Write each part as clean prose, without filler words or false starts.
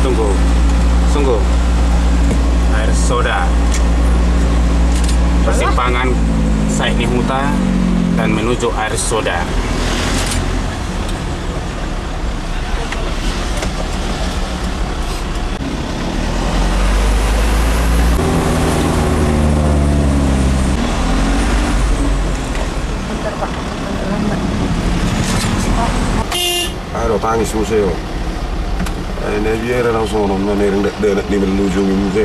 Tunggu. Air soda. Persimpangan Saini Huta dan menuju air soda. Tangi suseo, ne viera non sono, non ne rende di menuju museo.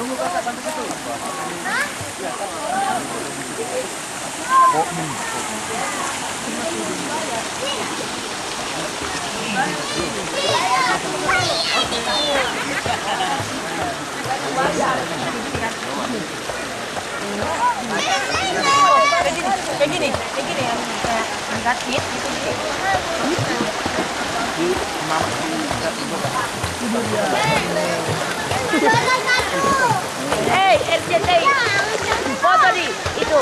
Tunggu kakak bantu itu. Begini yang angkat hit gitu nih. Di mama hei, RCTI. Foto di itu.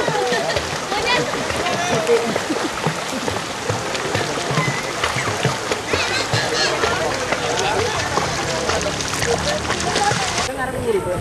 Dengar sendiri, Bro.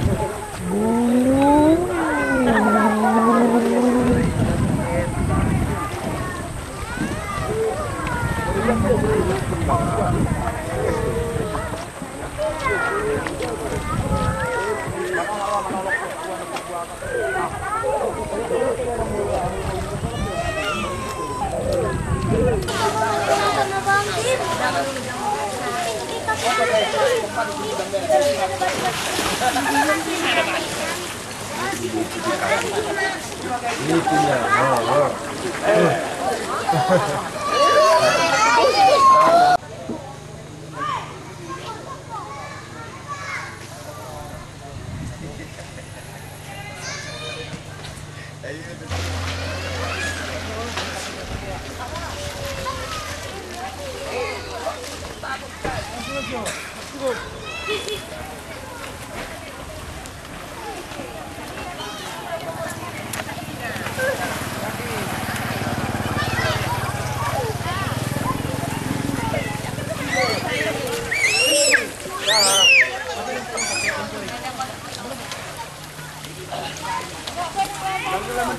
Lalu laman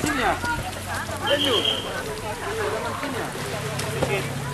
sini ya?